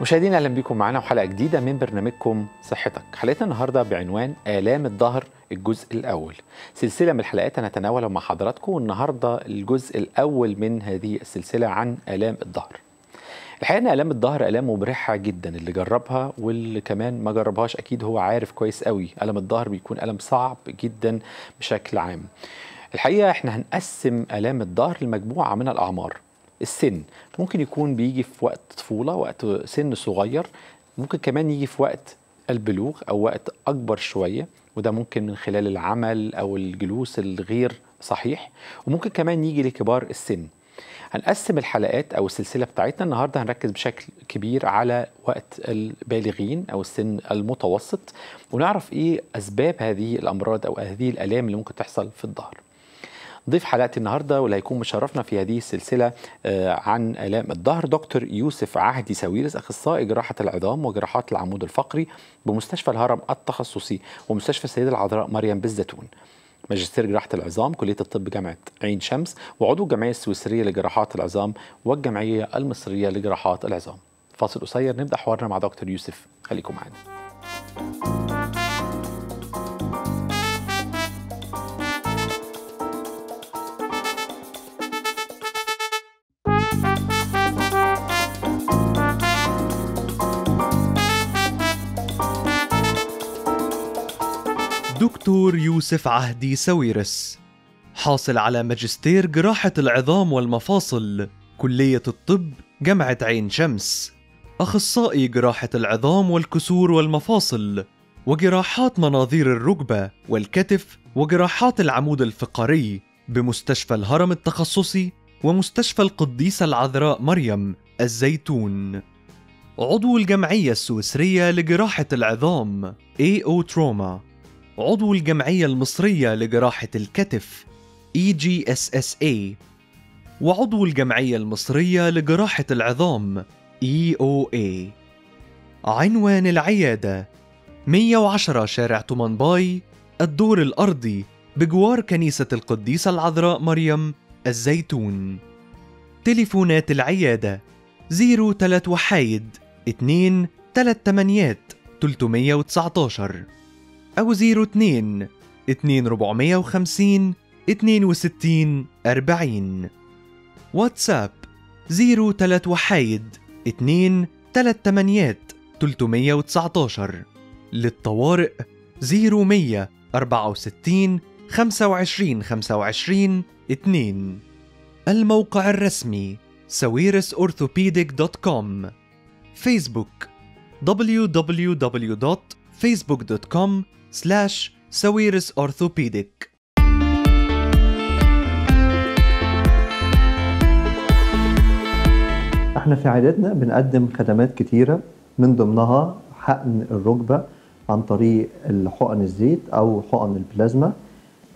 مشاهدينا اهلا بكم معانا وحلقه جديده من برنامجكم صحتك. حلقتنا النهارده بعنوان آلام الظهر الجزء الاول. سلسله من الحلقات هنتناولها مع حضراتكم، والنهارده الجزء الاول من هذه السلسله عن آلام الظهر. الحقيقه ان آلام الظهر آلام مبرحه جدا، اللي جربها واللي كمان ما جربهاش اكيد هو عارف كويس قوي آلام الظهر بيكون آلام صعب جدا بشكل عام. الحقيقه احنا هنقسم آلام الظهر لمجموعه من الاعمار. السن ممكن يكون بيجي في وقت طفولة، وقت سن صغير، ممكن كمان يجي في وقت البلوغ أو وقت أكبر شوية، وده ممكن من خلال العمل أو الجلوس الغير صحيح، وممكن كمان يجي لكبار السن. هنقسم الحلقات أو السلسلة بتاعتنا النهاردة هنركز بشكل كبير على وقت البالغين أو السن المتوسط، ونعرف إيه أسباب هذه الأمراض أو هذه الآلام اللي ممكن تحصل في الظهر. ضيف حلقة النهاردة واللي هيكون مشرفنا في هذه السلسلة عن آلام الظهر دكتور يوسف عهدي ساويرس، أخصائي جراحة العظام وجراحات العمود الفقري بمستشفى الهرم التخصصي ومستشفى السيدة العذراء مريم بالزيتون، ماجستير جراحة العظام كلية الطب جامعة عين شمس، وعضو الجمعية السويسرية لجراحات العظام والجمعية المصرية لجراحات العظام. فاصل قصير نبدأ حوارنا مع دكتور يوسف، خليكم معنا. دكتور يوسف عهدي ساويرس حاصل على ماجستير جراحة العظام والمفاصل كلية الطب جامعة عين شمس، أخصائي جراحة العظام والكسور والمفاصل وجراحات مناظير الركبة والكتف وجراحات العمود الفقري بمستشفى الهرم التخصصي ومستشفى القديسة العذراء مريم الزيتون، عضو الجمعية السويسرية لجراحة العظام AO Trauma، عضو الجمعية المصرية لجراحة الكتف EGSSA، وعضو الجمعية المصرية لجراحة العظام EOA. عنوان العيادة 110 شارع طومنباي، الدور الأرضي بجوار كنيسة القديسة العذراء مريم الزيتون. تليفونات العيادة 03 1 2 3 8 319 أو 02 2450 62 40. واتساب 03 1 2 3 8 319. للطوارئ 0164 25 25 2. الموقع الرسمي ساويرس اورثوبيدك .com. فيسبوك www.facebook.com/ساويرس اورثوبيدك. احنا في عيادتنا بنقدم خدمات كتيره، من ضمنها حقن الركبه عن طريق حقن الزيت او حقن البلازما.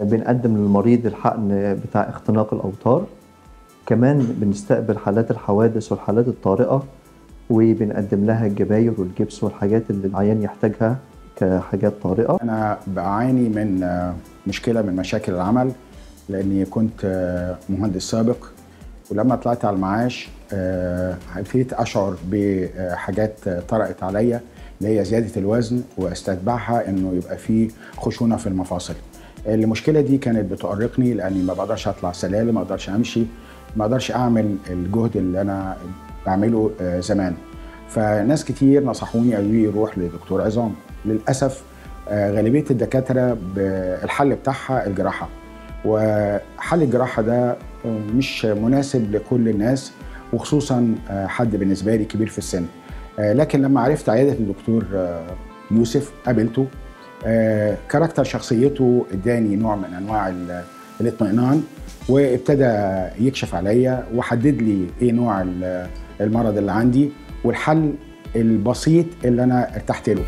بنقدم للمريض الحقن بتاع اختناق الاوتار. كمان بنستقبل حالات الحوادث والحالات الطارئه، وبنقدم لها الجباير والجبس والحاجات اللي العيان يحتاجها كحاجات طارئه. انا بعاني من مشكله من مشاكل العمل، لاني كنت مهندس سابق، ولما طلعت على المعاش ابتديت اشعر بحاجات طرأت عليا، اللي هي زياده الوزن، واستتبعها انه يبقى في خشونه في المفاصل. المشكله دي كانت بتؤرقني، لاني ما بقدرش اطلع سلالم، ما اقدرش امشي، ما اقدرش اعمل الجهد اللي انا بعمله زمان. فناس كتير نصحوني قالوا لي روح لدكتور عظام. للأسف غالبية الدكاترة الحل بتاعها الجراحة، وحل الجراحة ده مش مناسب لكل الناس، وخصوصا حد بالنسبة لي كبير في السن. لكن لما عرفت عيادة الدكتور يوسف قابلته، كاركتر شخصيته اداني نوع من أنواع الاطمئنان، وابتدى يكشف عليا وحدد لي ايه نوع المرض اللي عندي والحل البسيط اللي أنا ارتحت له.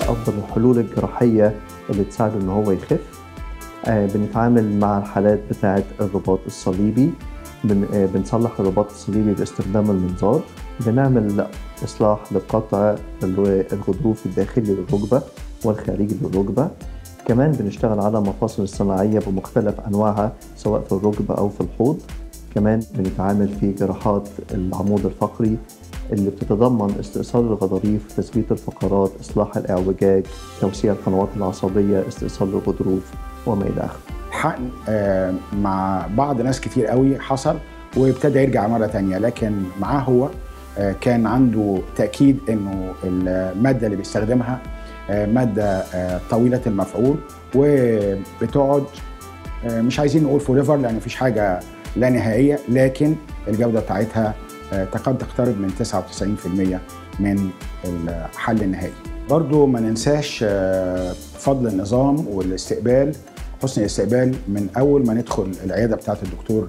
أفضل الحلول الجراحية اللي تساعده إن هو يخف. بنتعامل مع الحالات بتاعة الرباط الصليبي، بنصلح الرباط الصليبي باستخدام المنظار، بنعمل إصلاح لقطع الغضروف الداخلي للركبة والخارجي للركبة، كمان بنشتغل على مفاصل الصناعية بمختلف أنواعها سواء في الركبة أو في الحوض. كمان بنتعامل في جراحات العمود الفقري اللي بتتضمن استئصال الغضاريف، تثبيت الفقرات، إصلاح الإعوجاج، توسيع القنوات العصبية، استئصال الغضروف وما إلى آخره. حقن مع بعض ناس كتير قوي حصل وابتدى يرجع مرة تانية، لكن معاه هو كان عنده تأكيد إنه المادة اللي بيستخدمها مادة طويلة المفعول وبتقعد، مش عايزين نقول فوريفر لأن مفيش حاجة لا نهائية، لكن الجودة بتاعتها تكاد تقترب من 99% من الحل النهائي. برضو ما ننساش فضل النظام والاستقبال، حسن الاستقبال من أول ما ندخل العيادة بتاعت الدكتور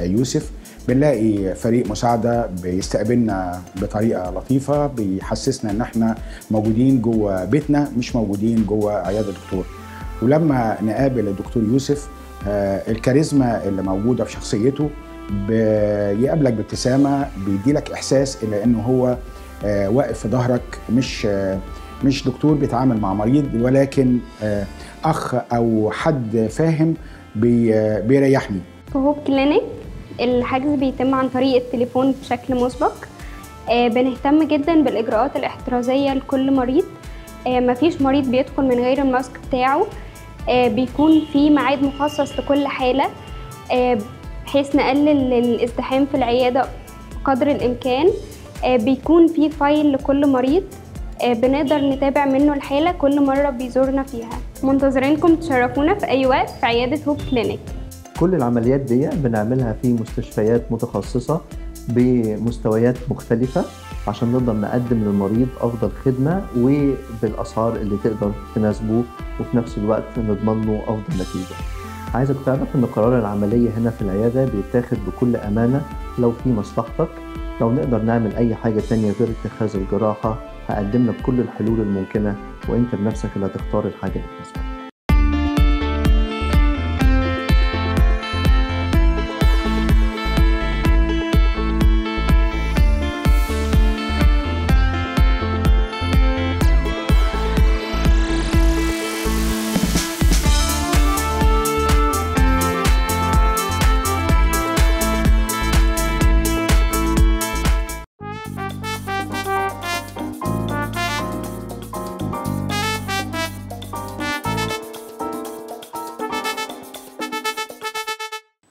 يوسف. بنلاقي فريق مساعدة بيستقبلنا بطريقة لطيفة، بيحسسنا إن احنا موجودين جوه بيتنا مش موجودين جوه عيادة الدكتور. ولما نقابل الدكتور يوسف الكاريزما اللي موجودة في شخصيته بيقابلك بابتسامة، بيديلك إحساس إلا إنه هو واقف في ظهرك، مش دكتور بيتعامل مع مريض، ولكن أخ أو حد فاهم بيريحني. هو كلينيك الحجز بيتم عن طريق التليفون بشكل مسبق. بنهتم جدا بالإجراءات الاحترازية لكل مريض، مفيش مريض بيدخل من غير الماسك بتاعه. بيكون في ميعاد مخصص لكل حالة بحيث نقلل الازدحام في العيادة قدر الإمكان. بيكون في فايل لكل مريض بنقدر نتابع منه الحالة كل مرة بيزورنا فيها. منتظرينكم تشرفونا في أي وقت في عيادة هوب كلينيك. كل العمليات دي بنعملها في مستشفيات متخصصة بمستويات مختلفة عشان نقدر نقدم للمريض أفضل خدمة وبالأسعار اللي تقدر تناسبه، وفي نفس الوقت نضمن له أفضل نتيجة. عايزك تعرف إن قرار العملية هنا في العيادة بيتاخد بكل أمانة لو في مصلحتك. لو نقدر نعمل أي حاجة تانية غير اتخاذ الجراحة هقدم لك كل الحلول الممكنة، وإنت بنفسك اللي هتختار الحاجة اللي تناسبك.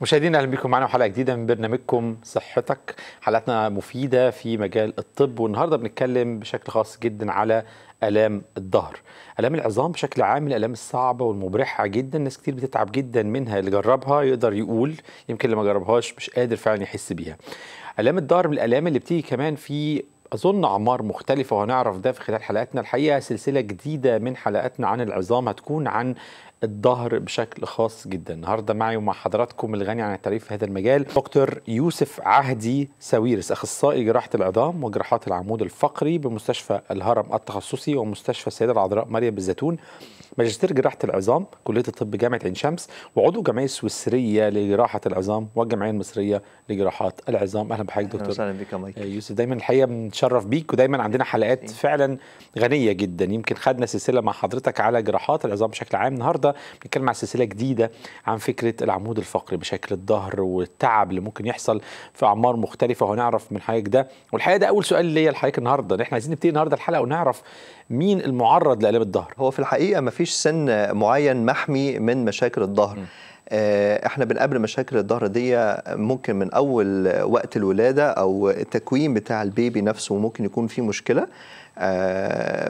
مشاهدينا اهلا بكم معانا حلقه جديده من برنامجكم صحتك. حلقتنا مفيده في مجال الطب، والنهارده بنتكلم بشكل خاص جدا على الام الظهر. الام العظام بشكل عام الالام الصعبه والمبرحه جدا، ناس كتير بتتعب جدا منها، اللي جربها يقدر يقول يمكن اللي ما جربهاش مش قادر فعلا يحس بيها. الام الظهر من الالام اللي بتيجي كمان في أظن أعمار مختلفة، وهنعرف ده في خلال حلقاتنا. الحقيقة سلسلة جديدة من حلقاتنا عن العظام هتكون عن الظهر بشكل خاص جدا. النهارده معي ومع حضراتكم الغني عن التعريف في هذا المجال دكتور يوسف عهدي ساويرس، أخصائي جراحة العظام وجراحات العمود الفقري بمستشفى الهرم التخصصي ومستشفى السيدة العذراء مريم بالزيتون، ماجستير جراحة العظام كلية الطب جامعة عين شمس، وعضو الجمعية السويسرية لجراحة العظام والجمعية المصرية لجراحات العظام. أهلا بحضرتك دكتور. أهلا بك يا مايك. يوسف دايما الحقيقة بنتشرف بيك، ودايما عندنا حلقات فعلا غنية جدا. يمكن خدنا سلسلة مع حضرتك على جراحات العظام بشكل عام، النهارده بنتكلم عن سلسلة جديدة عن فكرة العمود الفقري بشكل الظهر والتعب اللي ممكن يحصل في أعمار مختلفة، وهنعرف من حضرتك ده. والحقيقة ده أول سؤال ليا لحضرتك النهارده، احنا عايزين نبتدي النهارده الحلقة ونعرف مين المعرض لآلام الظهر. هو في الحقيقة مفيش سن معين محمي من مشاكل الظهر. احنا بنقابل مشاكل الظهر دي ممكن من اول وقت الولاده او التكوين بتاع البيبي نفسه، ممكن يكون في مشكله.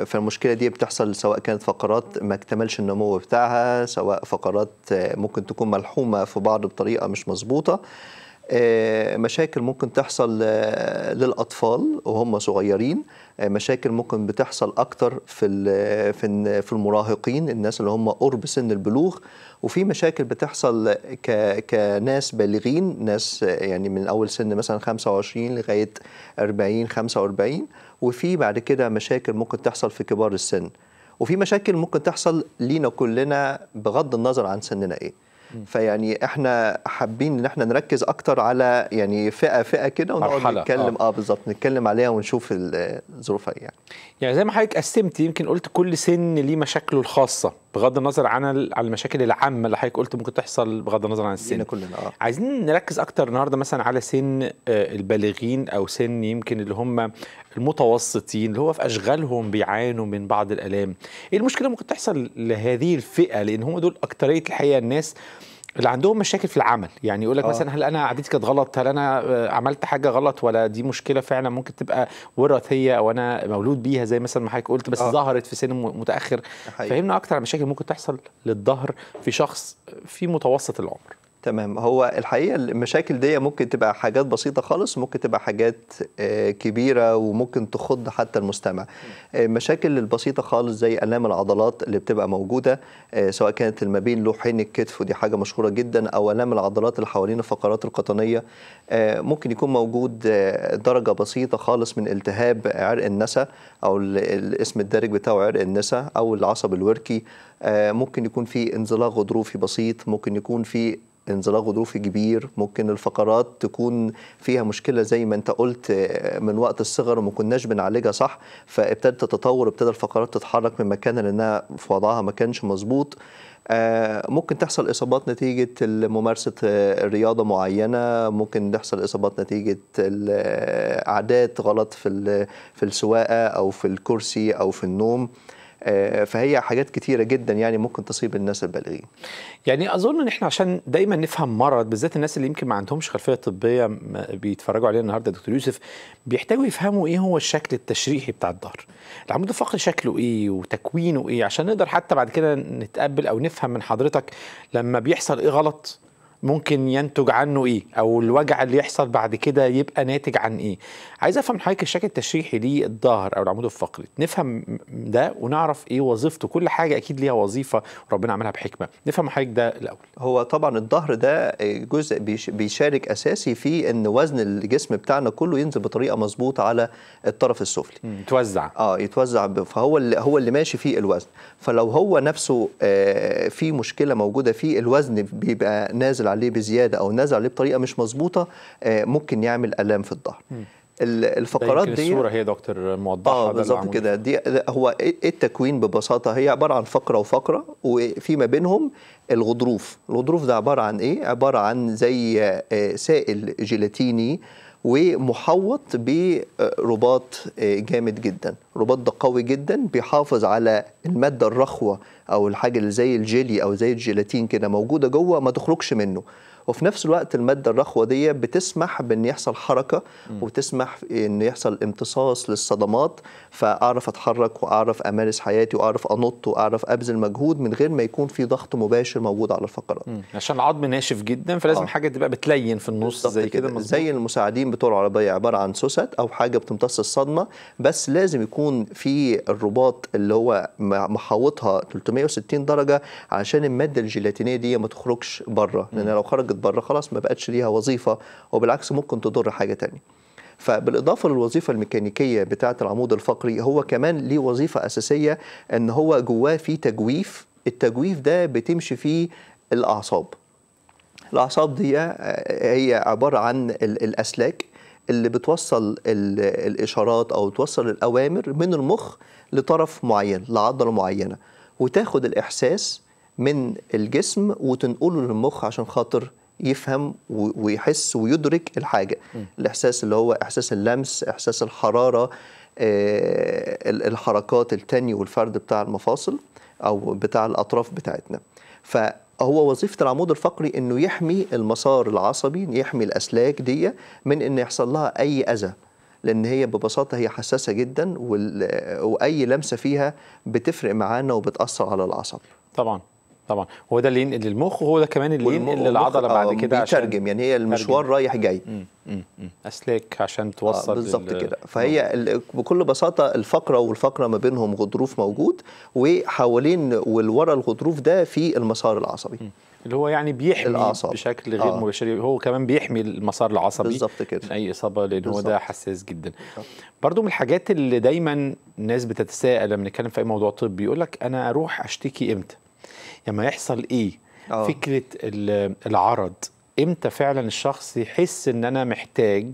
فالمشكله دي بتحصل سواء كانت فقرات ما اكتملش النمو بتاعها، سواء فقرات ممكن تكون ملحومه في بعض بطريقه مش مظبوطه، مشاكل ممكن تحصل للأطفال وهم صغيرين، مشاكل ممكن بتحصل أكتر في المراهقين، الناس اللي هم قرب سن البلوغ، وفي مشاكل بتحصل كناس بالغين، ناس يعني من أول سن مثلا 25 لغاية 40 45، وفي بعد كده مشاكل ممكن تحصل في كبار السن، وفي مشاكل ممكن تحصل لينا كلنا بغض النظر عن سننا إيه. فيعني احنا حابين ان احنا نركز اكتر على يعني فئه كده، ونقعد نتكلم بالظبط نتكلم عليها ونشوف الظروف ايه. يعني زي ما حضرتك قسمت، يمكن قلت كل سن ليه مشاكله الخاصه، بغض النظر عن المشاكل العامه اللي حضرتك قلت ممكن تحصل بغض النظر عن السن كلنا. عايزين نركز اكتر النهارده مثلا على سن البالغين او سن يمكن اللي هم المتوسطين اللي هو في اشغالهم بيعانوا من بعض الالام. ايه المشكله ممكن تحصل لهذه الفئه؟ لان هم دول اكتريه الحقيقه الناس اللي عندهم مشاكل في العمل، يعني يقول لك مثلا هل انا قعدتي كانت غلط؟ هل انا عملت حاجه غلط؟ ولا دي مشكله فعلا ممكن تبقى وراثيه او انا مولود بيها زي مثلا ما حضرتك قلت بس ظهرت في سن متاخر. فهمنا اكتر عن مشاكل ممكن تحصل للظهر في شخص في متوسط العمر. تمام، هو الحقيقه المشاكل دي ممكن تبقى حاجات بسيطه خالص، ممكن تبقى حاجات كبيره وممكن تخض حتى المستمع. المشاكل البسيطه خالص زي الام العضلات اللي بتبقى موجوده سواء كانت ما بين لوحين الكتف ودي حاجه مشهوره جدا، او الام العضلات اللي حوالين الفقرات القطنيه، ممكن يكون موجود درجه بسيطه خالص من التهاب عرق النسا او الاسم الدارج بتاعه عرق النسا او العصب الوركي، ممكن يكون في انزلاق غضروفي بسيط، ممكن يكون في انزلاق غضروفي كبير، ممكن الفقرات تكون فيها مشكله زي ما انت قلت من وقت الصغر وما كناش بنعالجها صح، فابتدت تتطور، ابتدى الفقرات تتحرك من مكانها لانها في وضعها ما كانش مظبوط. ممكن تحصل اصابات نتيجه ممارسه رياضه معينه، ممكن تحصل اصابات نتيجه عادات غلط في السواقه او في الكرسي او في النوم. فهي حاجات كتيرة جدا يعني ممكن تصيب الناس البالغين. يعني أظن إن إحنا عشان دايما نفهم مرض بالذات الناس اللي يمكن ما عندهمش خلفية طبية بيتفرجوا علينا النهاردة دكتور يوسف، بيحتاجوا يفهموا إيه هو الشكل التشريحي بتاع الظهر، العمود الفقري شكله إيه وتكوينه إيه عشان نقدر حتى بعد كده نتقبل أو نفهم من حضرتك لما بيحصل إيه غلط ممكن ينتج عنه ايه، او الوجع اللي يحصل بعد كده يبقى ناتج عن ايه. عايز افهم من حضرتك الشكل التشريحي للظهر او العمود الفقري، نفهم ده ونعرف ايه وظيفته. كل حاجه اكيد ليها وظيفه وربنا عملها بحكمه، نفهم من حضرتك ده الاول. هو طبعا الظهر ده جزء بيشارك اساسي في ان وزن الجسم بتاعنا كله ينزل بطريقه مظبوطه على الطرف السفلي، يتوزع يتوزع، فهو اللي ماشي فيه الوزن. فلو هو نفسه في مشكله موجوده فيه، الوزن بيبقى نازل عليه بزياده او نازل عليه بطريقه مش مظبوطه، ممكن يعمل الام في الظهر. الفقرات دي الصوره هي دكتور موضحه بالظبط كده. دي هو التكوين ببساطه هي عباره عن فقره وفقره وفي ما بينهم الغضروف. الغضروف ده عباره عن ايه؟ عباره عن زي سائل جيلاتيني ومحوط برباط جامد جدا، الرباط ده قوي جدا بيحافظ على الماده الرخوه او الحاجه اللي زي الجيلي او زي الجيلاتين كده موجوده جوه ما تخرجش منه، وفي نفس الوقت الماده الرخوه دي بتسمح بان يحصل حركه وتسمح ان يحصل امتصاص للصدمات، فاعرف اتحرك واعرف امارس حياتي واعرف انط واعرف ابذل مجهود من غير ما يكون في ضغط مباشر موجود على الفقرات. عشان العظم ناشف جدا فلازم حاجه تبقى بتلين في النص زي كده، زي المساعدين بتوع العربيه عباره عن سوست او حاجه بتمتص الصدمه، بس لازم يكون في الرباط اللي هو محاوطها 360 درجه عشان الماده الجيلاتينيه دي ما تخرجش بره، لان لو خرجت بره خلاص ما بقتش ليها وظيفه وبالعكس ممكن تضر حاجه تانية. فبالاضافه للوظيفه الميكانيكيه بتاعه العمود الفقري، هو كمان ليه وظيفه اساسيه ان هو جواه في تجويف، التجويف ده بتمشي فيه الاعصاب. الاعصاب دي هي عباره عن الاسلاك اللي بتوصل الاشارات او بتوصل الاوامر من المخ لطرف معين لعضله معينه، وتاخد الاحساس من الجسم وتنقله للمخ عشان خاطر يفهم ويحس ويدرك الحاجه. الاحساس اللي هو احساس اللمس، احساس الحراره، الحركات، التاني والفرد بتاع المفاصل او بتاع الاطراف بتاعتنا. فهو وظيفه العمود الفقري انه يحمي المسار العصبي، يحمي الاسلاك دي من ان يحصل لها اي اذى، لأن هي ببساطة هي حساسة جدا وأي لمسة فيها بتفرق معانا وبتأثر على العصب. طبعا طبعا، هو ده اللي ينقل للمخ وهو ده كمان اللي ينقل للعضلة بعد كده بيترجم، يعني هي المشوار رايح جاي. أسلاك عشان توصل بالظبط كده. فهي بكل بساطة الفقرة والفقرة ما بينهم غضروف موجود، وحوالين والورا الغضروف ده في المسار العصبي اللي هو يعني بيحمي الأعصاب بشكل غير مباشر، هو كمان بيحمي المسار العصبي بالظبط كده من أي إصابة، لأن هو ده حساس جدا. برضو من الحاجات اللي دايما الناس بتتساءل لما نتكلم في أي موضوع طبي، يقول لك أنا أروح أشتكي إمتى؟ لما يحصل إيه؟ فكرة العرض، امتى فعلا الشخص يحس ان انا محتاج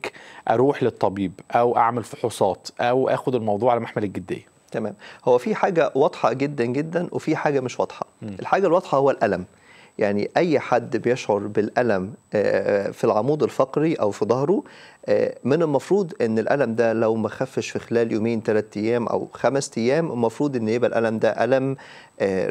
اروح للطبيب او اعمل فحوصات او اخد الموضوع على محمل الجديه؟ تمام. هو في حاجة واضحة جدا جدا وفي حاجة مش واضحة. الحاجة الواضحة هو الألم. يعني أي حد بيشعر بالألم في العمود الفقري أو في ظهره، من المفروض أن الألم ده لو ما خفش في خلال يومين 3 أيام أو 5 أيام، المفروض أن يبقى الألم ده ألم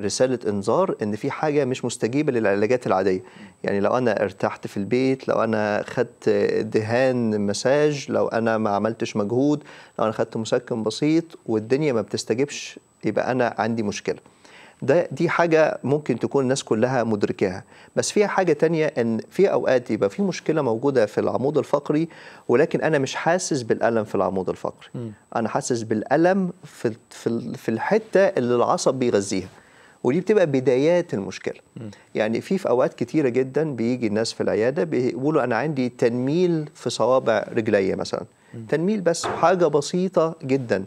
رسالة إنذار أن في حاجة مش مستجيبة للعلاجات العادية. يعني لو أنا ارتحت في البيت، لو أنا خدت دهان مساج، لو أنا ما عملتش مجهود، لو أنا خدت مسكن بسيط والدنيا ما بتستجيبش، يبقى أنا عندي مشكلة. دي حاجة ممكن تكون الناس كلها مدركاها، بس فيها حاجة تانية، ان في اوقات يبقى في مشكلة موجودة في العمود الفقري ولكن انا مش حاسس بالألم في العمود الفقري. انا حاسس بالألم في الحتة اللي العصب بيغذيها، ودي بتبقى بدايات المشكلة. يعني في اوقات كتيرة جدا بيجي الناس في العيادة بيقولوا انا عندي تنميل في صوابع رجلي مثلا. تنميل بس حاجة بسيطة جدا.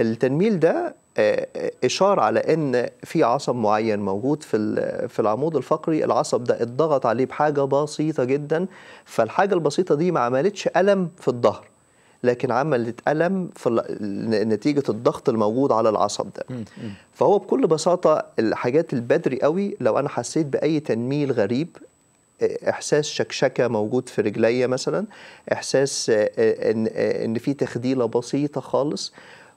التنميل ده إشارة على أن في عصب معين موجود في العمود الفقري، العصب ده اتضغط عليه بحاجة بسيطة جدا، فالحاجة البسيطة دي ما عملتش ألم في الظهر، لكن عملت ألم نتيجة الضغط الموجود على العصب ده. فهو بكل بساطة الحاجات البدري قوي، لو أنا حسيت بأي تنميل غريب، إحساس شكشكة موجود في رجلي مثلا، إحساس إن في تخديلة بسيطة خالص،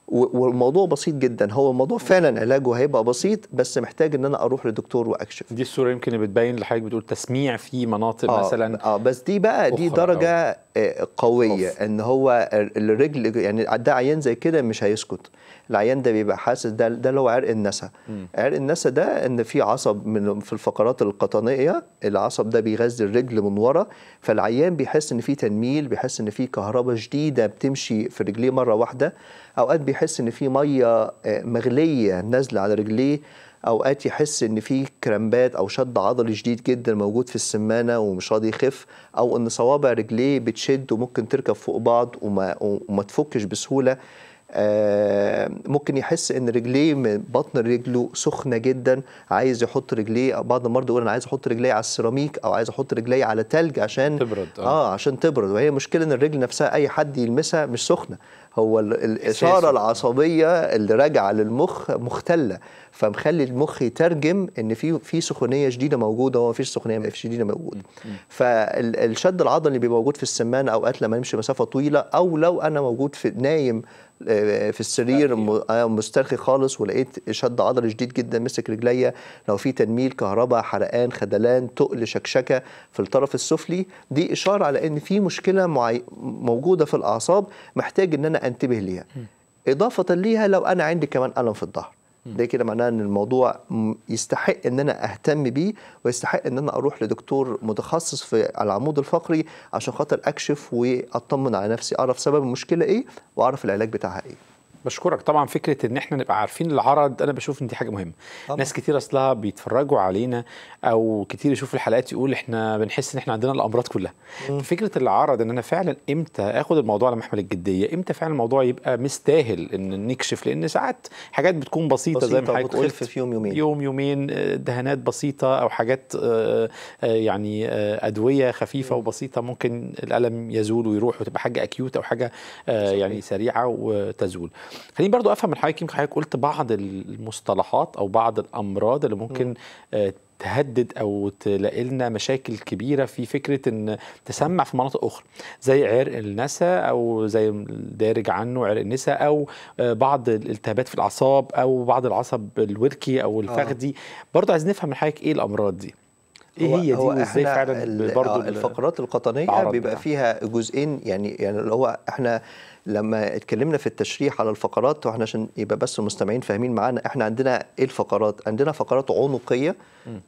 والموضوع بسيط جدا. هو الموضوع فعلا علاجه هيبقى بسيط، بس محتاج ان انا اروح لدكتور واكشف. دي الصوره يمكن اللي بتبين لحضرتك، بتقول تسميع في مناطق مثلا بس دي بقى دي درجه قويه، ان هو الرجل يعني ده عيان زي كده مش هيسكت. العيان ده بيبقى حاسس، ده اللي هو عرق النسا. عرق النسا ده ان في عصب في الفقرات القطنيه، العصب ده بيغذي الرجل من ورا، فالعيان بيحس ان في تنميل، بيحس ان في كهرباء شديده بتمشي في رجليه مره واحده، اوقات بيحس ان في ميه مغليه نازله على رجليه، اوقات يحس ان في كرامبات او شد عضلي شديد جدا موجود في السمانه ومش راضي يخف، او ان صوابع رجليه بتشد وممكن تركب فوق بعض وما تفكش بسهوله. ممكن يحس ان رجليه من بطن رجله سخنه جدا، عايز يحط رجليه. بعض المرضى يقول انا عايز احط رجليه على السيراميك، او عايز احط رجليه على تلج عشان تبرد. عشان تبرد، وهي مشكله ان الرجل نفسها اي حد يلمسها مش سخنه. هو الاشاره العصبيه اللي راجعه للمخ مختله، فمخلي المخ يترجم ان في سخونيه شديده موجوده، هو مفيش سخونيه شديده موجوده. فالشد العضلي اللي بيبقى موجود في السمانه اوقات لما نمشي مسافه طويله، او لو انا موجود في نايم في السرير مسترخي خالص ولقيت شد عضلي شديد جدا مسك رجليا، لو في تنميل، كهرباء، حرقان، خدلان، تقل، شكشكه في الطرف السفلي، دي اشاره على ان في مشكله موجوده في الاعصاب محتاج ان انا انتبه ليها. اضافه ليها لو انا عندي كمان الم في الظهر، ده كده معناه ان الموضوع يستحق ان انا اهتم بيه، ويستحق ان انا اروح لدكتور متخصص في العمود الفقري عشان خاطر اكشف واطمن على نفسي، اعرف سبب المشكله ايه واعرف العلاج بتاعها ايه. بشكرك. طبعا فكره ان احنا نبقى عارفين العرض، انا بشوف ان دي حاجه مهمه. ناس كتير اصلها بيتفرجوا علينا او كتير يشوفوا الحلقات يقول احنا بنحس ان احنا عندنا الامراض كلها. فكره العرض ان انا فعلا امتى اخد الموضوع على محمل الجديه، امتى فعلا الموضوع يبقى مستاهل ان نكشف، لان ساعات حاجات بتكون بسيطه زي ما حضرتك قلت، في يوم يومين دهانات بسيطه او حاجات يعني ادويه خفيفه وبسيطه ممكن الالم يزول ويروح، وتبقى حاجه اكيوت او حاجه يعني سريعه وتزول. خليني برضو افهم من حضرتك، يمكن حضرتك قلت بعض المصطلحات او بعض الامراض اللي ممكن تهدد او تلاقي لنا مشاكل كبيره في فكره ان تسمع في مناطق اخرى، زي عرق النسا او زي الدارج عنه عرق النسا، او بعض الالتهابات في الاعصاب، او بعض العصب الوركي او الفخذي. برضو عايزين نفهم من حضرتك ايه الامراض دي، ايه هي دي وازاي فعلا برضو الفقرات القطنيه بيبقى فيها جزئين. يعني اللي هو احنا لما اتكلمنا في التشريح على الفقرات، واحنا عشان يبقى بس المستمعين فاهمين معانا، احنا عندنا ايه الفقرات؟ عندنا فقرات عنقيه.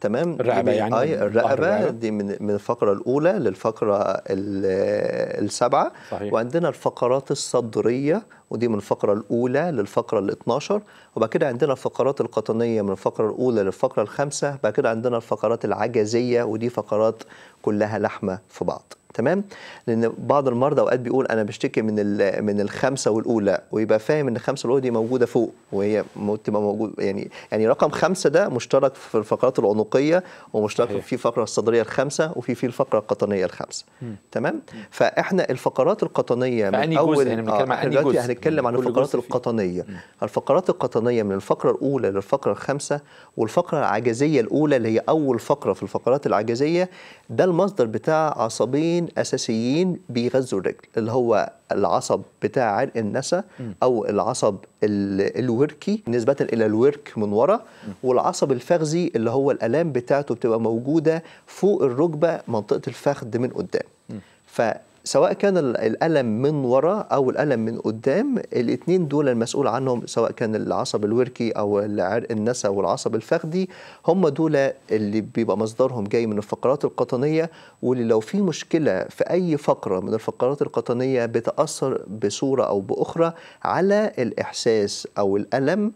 تمام. الرقبه، يعني الرقبه دي من الفقره الاولى للفقره السابعه. وعندنا الفقرات الصدريه، ودي من الفقره الاولى للفقره ال12. وبعد كده عندنا الفقرات القطنيه من الفقره الاولى للفقره ال5. بعد كده عندنا الفقرات العجزيه، ودي فقرات كلها لحمه في بعض. تمام؟ لأن بعض المرضى أوقات بيقول أنا بشتكي من الخمسة والأولى، ويبقى فاهم إن الخمسة الأولى دي موجودة فوق، وهي تبقى موجودة يعني رقم 5 ده مشترك في الفقرات العنقية، ومشترك في الفقرة الصدرية ال5، وفي الفقرة القطنية ال5. تمام؟ فإحنا الفقرات القطنية من أول دلوقتي هنتكلم عن الفقرات القطنية. الفقرات القطنية من الفقرة الأولى للفقرة ال5، والفقرة العجزية الأولى اللي هي أول فقرة في الفقرات العجزية، ده المصدر بتاع عصبين أساسيين بيغذوا الرجل، اللي هو العصب بتاع عرق النسا أو العصب الوركي نسبة إلى الورك من ورا، والعصب الفخذي اللي هو الآلام بتاعته بتبقى موجودة فوق الركبة منطقة الفخذ من قدام. فسواء كان الألم من ورا أو الألم من قدام، الاثنين دول المسؤول عنهم، سواء كان العصب الوركي أو عرق النسا والعصب الفخذي، هم دول اللي بيبقى مصدرهم جاي من الفقرات القطنية، واللي لو في مشكلة في أي فقرة من الفقرات القطنية بتأثر بصورة أو بأخرى على الإحساس أو الألم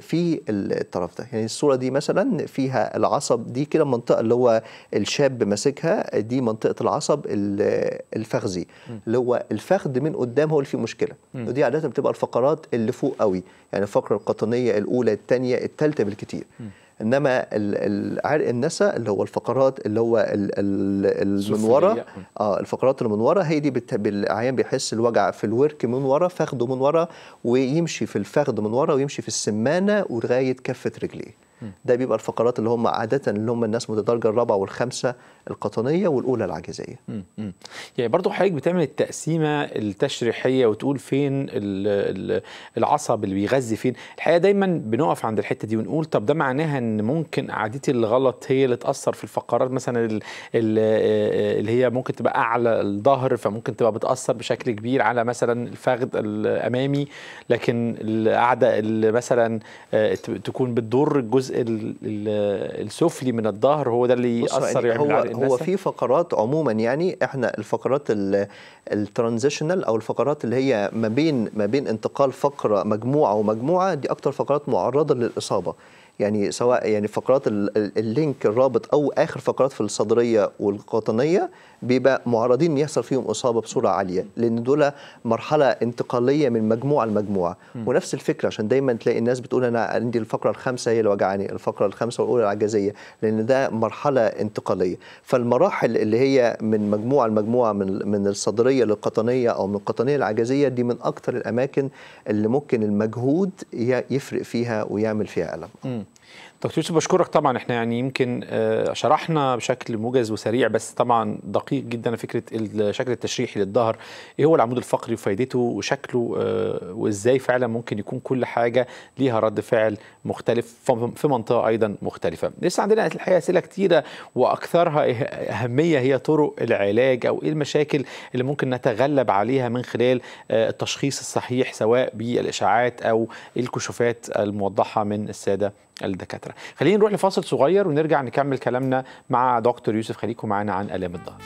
في الطرف ده. يعني الصورة دي مثلا فيها العصب، دي كده منطقة اللي هو الشاب ماسكها، دي منطقة العصب الفخذي اللي هو الفخذ من قدام هو اللي فيه مشكلة، ودي عادة بتبقى الفقرات اللي فوق قوي، يعني الفقرة القطنية الأولى الثانية الثالثة بالكتير. إنما عرق النسا اللي هو الفقرات اللي هو المنورة، الفقرات المنورة هي دي العيان بيحس الوجع في الورك من ورا، فخده من ورا، ويمشي في الفخذ من ورا، ويمشي في السمانة ولغاية كفة رجليه. ده بيبقى الفقرات اللي هم عادة اللي هم الناس متدرجة الرابعة والخامسة القطنية والأولى العجزية. يعني برضو حضرتك بتعمل التقسيمة التشريحية وتقول فين العصب اللي بيغذي فين. الحقيقة دايما بنقف عند الحتة دي ونقول طب ده معناها أن ممكن قعدتي الغلط هي اللي تأثر في الفقرات مثلا اللي هي ممكن تبقى أعلى الظهر، فممكن تبقى بتأثر بشكل كبير على مثلا الفخذ الأمامي، لكن القعدة اللي مثلا تكون بتضر الجزء السفلي من الظهر هو ده اللي يأثر. يعني هو في فقرات عموما، يعني احنا الفقرات الترانزيشنال او الفقرات اللي هي ما بين انتقال فقره مجموعه ومجموعه، دي اكتر فقرات معرضه للاصابه. يعني سواء يعني فقرات اللينك الرابط او اخر فقرات في الصدريه والقطنيه بيبقى معرضين يحصل فيهم اصابه بسرعه عاليه، لان دول مرحله انتقاليه من مجموعه لمجموعه. ونفس الفكره، عشان دايما تلاقي الناس بتقول انا عندي الفقره الخامسه هي اللي وجعاني، الفقره الخامسه والاولى العجزيه، لان ده مرحله انتقاليه. فالمراحل اللي هي من مجموعه لمجموعه من الصدريه للقطنيه او من القطنيه للعجزيه، دي من اكثر الاماكن اللي ممكن المجهود يفرق فيها ويعمل فيها الم. دكتور يوسف بشكرك، طبعا احنا يعني يمكن شرحنا بشكل موجز وسريع بس طبعا دقيق جدا فكره الشكل التشريحي للظهر، ايه هو العمود الفقري وفائدته وشكله، وازاي فعلا ممكن يكون كل حاجه ليها رد فعل مختلف في منطقه ايضا مختلفه. لسه عندنا الحقيقه اسئله كتيره واكثرها اهميه هي طرق العلاج، او ايه المشاكل اللي ممكن نتغلب عليها من خلال التشخيص الصحيح سواء بالاشاعات او الكشوفات الموضحه من الساده الدكاترة. خلينا نروح لفاصل صغير ونرجع نكمل كلامنا مع دكتور يوسف. خليكم معانا عن آلام الظهر.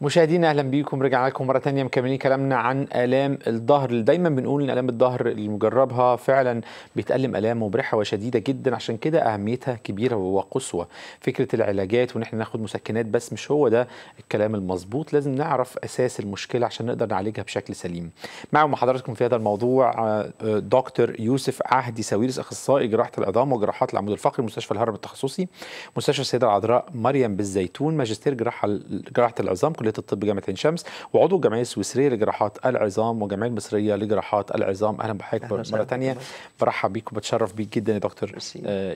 مشاهدينا اهلا بيكم، رجعنا لكم مره ثانيه مكملين كلامنا عن الام الظهر. دايما بنقول ان الام الظهر اللي مجربها فعلا بيتالم الام مبرحه وشديده جدا، عشان كده اهميتها كبيره وقصوى. فكره العلاجات وان احنا ناخد مسكنات بس مش هو ده الكلام المظبوط، لازم نعرف اساس المشكله عشان نقدر نعالجها بشكل سليم. مع حضراتكم في هذا الموضوع دكتور يوسف عهدي ساويرس، اخصائي جراحه العظام وجراحات العمود الفقري، مستشفى الهرم التخصصي، مستشفى السيده العذراء مريم بالزيتون، ماجستير جراحه العظام، الطب، جامعة عين شمس، وعضو الجمعية السويسرية لجراحات العظام والجمعية المصرية لجراحات العظام. أهلا بحضرتك مرة ثانية، برحب بيك وبتشرف بيك جدا يا دكتور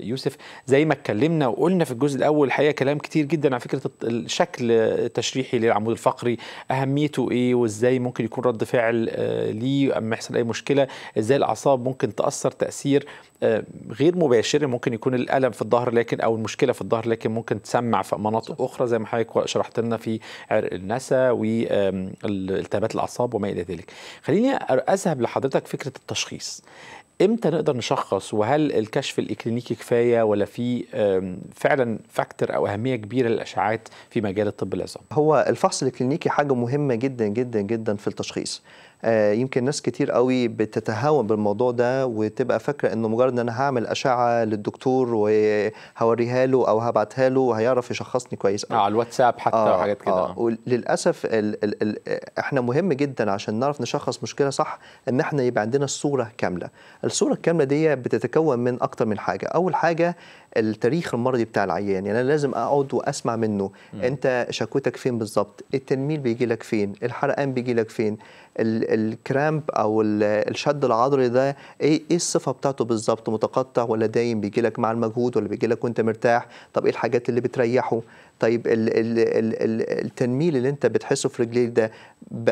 يوسف. زي ما اتكلمنا وقلنا في الجزء الأول الحقيقة كلام كتير جدا عن فكرة الشكل التشريحي للعمود الفقري، أهميته إيه وإزاي ممكن يكون رد فعل ليه أما يحصل أي مشكلة، إزاي الأعصاب ممكن تأثر تأثير غير مباشر، ممكن يكون الألم في الظهر لكن أو المشكلة في الظهر لكن ممكن تسمع في مناطق أخرى زي ما حضرتك شرحت لنا في عرق النسا والالتهابات الاعصاب وما الى ذلك. خليني اذهب لحضرتك فكره التشخيص. امتى نقدر نشخص؟ وهل الكشف الاكلينيكي كفايه ولا في فعلا فاكتور او اهميه كبيره للاشعاعات في مجال الطب العظام؟ هو الفحص الاكلينيكي حاجه مهمه جدا جدا جدا في التشخيص. يمكن ناس كتير قوي بتتهاون بالموضوع ده وتبقى فاكره انه مجرد ان انا هعمل اشعه للدكتور وهوريها له او هبعتها له وهيعرف يشخصني كويس قوي على الواتساب حتى وحاجات كده. وللاسف احنا مهم جدا عشان نعرف نشخص مشكله صح ان احنا يبقى عندنا الصوره كامله. الصوره الكامله دي بتتكون من اكتر من حاجه. اول حاجه التاريخ المرضي بتاع العيان، يعني انا لازم اقعد واسمع منه انت شكوتك فين بالظبط، التنميل بيجي لك فين، الحرقان بيجي لك فين، الكرامب او الشد العضلي ده ايه الصفه بتاعته بالظبط، متقطع ولا دايم، بيجي لك مع المجهود ولا بيجي لك وانت مرتاح، طب ايه الحاجات اللي بتريحه، طيب التنميل اللي انت بتحسه في رجليك ده